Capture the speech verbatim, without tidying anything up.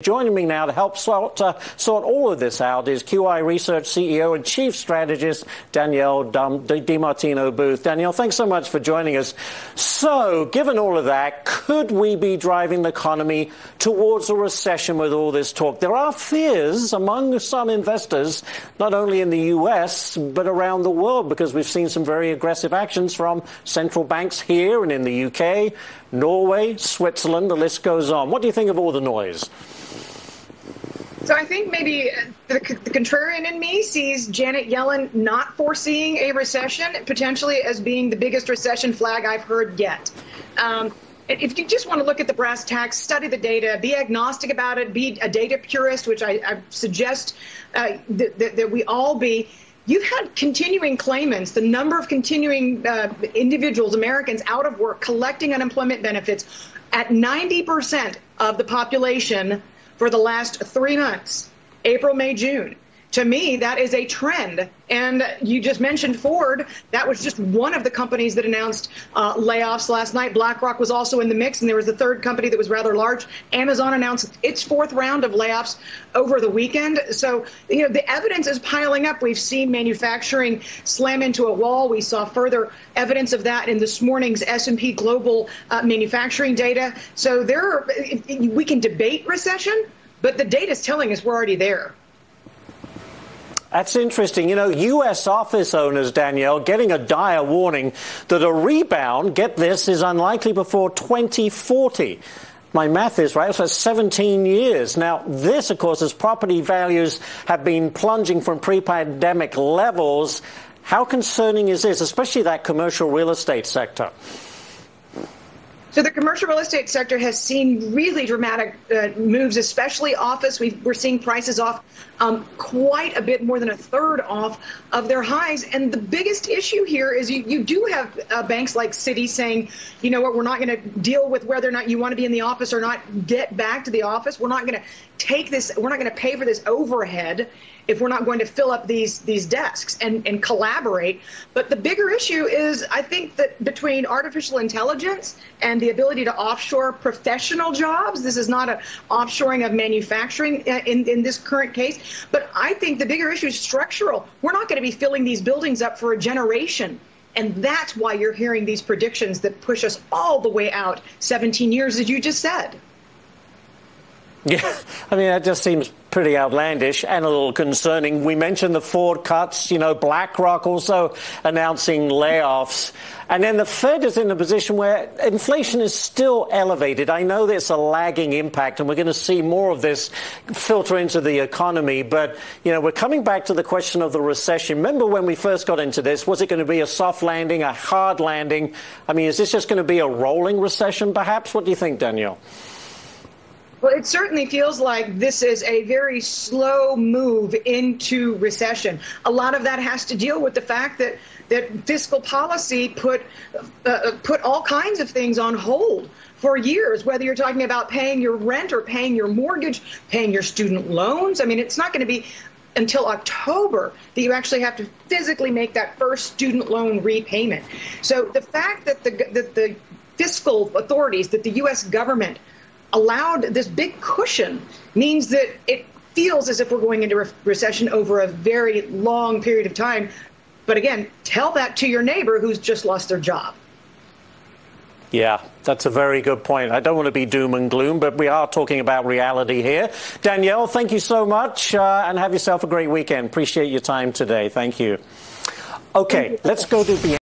Joining me now to help sort, uh, sort all of this out is Q I Research C E O and Chief Strategist Danielle DiMartino Booth. Danielle, thanks so much for joining us. So, given all of that, could we be driving the economy towards a recession with all this talk? There are fears among some investors, not only in the U S, but around the world, because we've seen some very aggressive actions from central banks here and in the U K, Norway, Switzerland, the list goes on. What do you think of all the noise? So I think maybe the, the contrarian in me sees Janet Yellen not foreseeing a recession potentially as being the biggest recession flag I've heard yet. Um, if you just want to look at the brass tacks, study the data, be agnostic about it, be a data purist, which I, I suggest uh, that, that, that we all be. You've had continuing claimants, the number of continuing uh, individuals, Americans out of work, collecting unemployment benefits at ninety percent of the population for the last three months, April, May, June. To me, that is a trend. And you just mentioned Ford. That was just one of the companies that announced uh, layoffs last night. BlackRock was also in the mix, and there was a third company that was rather large. Amazon announced its fourth round of layoffs over the weekend. So, you know, the evidence is piling up. We've seen manufacturing slam into a wall. We saw further evidence of that in this morning's S and P Global uh, manufacturing data. So there are, we can debate recession, but the data is telling us we're already there. That's interesting. You know, U S office owners, Danielle, getting a dire warning that a rebound, get this, is unlikely before twenty forty. My math is right, so that's seventeen years. Now, this, of course, as property values have been plunging from pre-pandemic levels, how concerning is this, especially that commercial real estate sector? So the commercial real estate sector has seen really dramatic uh, moves, especially office. We've, we're seeing prices off um, quite a bit, more than a third off of their highs. And the biggest issue here is you, you do have uh, banks like Citi saying, you know what, we're not going to deal with whether or not you want to be in the office or not. Get back to the office. We're not going to take this. We're not going to pay for this overhead if we're not going to fill up these these desks and, and collaborate. But the bigger issue is, I think, that between artificial intelligence and the ability to offshore professional jobs. This is not an offshoring of manufacturing in, in this current case. But I think the bigger issue is structural. We're not going to be filling these buildings up for a generation. And that's why you're hearing these predictions that push us all the way out seventeen years, as you just said. Yeah, I mean, that just seems pretty outlandish and a little concerning. We mentioned the Ford cuts, you know, BlackRock also announcing layoffs. And then the Fed is in a position where inflation is still elevated. I know there's a lagging impact, and we're going to see more of this filter into the economy. But, you know, we're coming back to the question of the recession. Remember when we first got into this, was it going to be a soft landing, a hard landing? I mean, is this just going to be a rolling recession, perhaps? What do you think, Danielle? Well, it certainly feels like this is a very slow move into recession. A lot of that has to deal with the fact that, that fiscal policy put, uh, put all kinds of things on hold for years, whether you're talking about paying your rent or paying your mortgage, paying your student loans. I mean, it's not going to be until October that you actually have to physically make that first student loan repayment. So the fact that the, that the fiscal authorities, that the U S government allowed this big cushion means that it feels as if we're going into re recession over a very long period of time. But again, tell that to your neighbor who's just lost their job. Yeah, that's a very good point. I don't want to be doom and gloom, but we are talking about reality here. Danielle, thank you so much, uh, and have yourself a great weekend. Appreciate your time today. Thank you. Okay, let's go to the